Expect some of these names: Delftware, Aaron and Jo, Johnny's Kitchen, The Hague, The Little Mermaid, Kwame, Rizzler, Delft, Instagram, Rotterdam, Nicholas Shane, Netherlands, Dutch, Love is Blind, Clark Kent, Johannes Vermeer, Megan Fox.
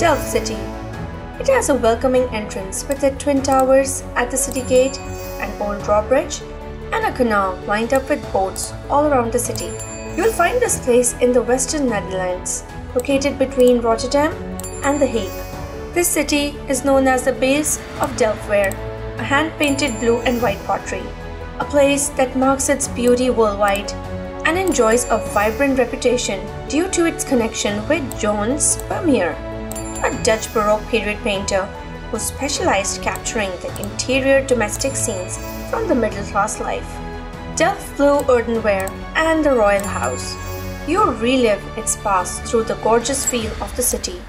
Delft city. It has a welcoming entrance with the twin towers at the city gate, an old drawbridge, and a canal lined up with boats all around the city. You'll find this place in the western Netherlands, located between Rotterdam and The Hague. This city is known as the base of Delftware, a hand-painted blue and white pottery, a place that marks its beauty worldwide and enjoys a vibrant reputation due to its connection with Johannes Vermeer, a Dutch Baroque period painter who specialized capturing the interior domestic scenes from the middle-class life. Delft blue earthenware and the royal house. You'll relive its past through the gorgeous feel of the city.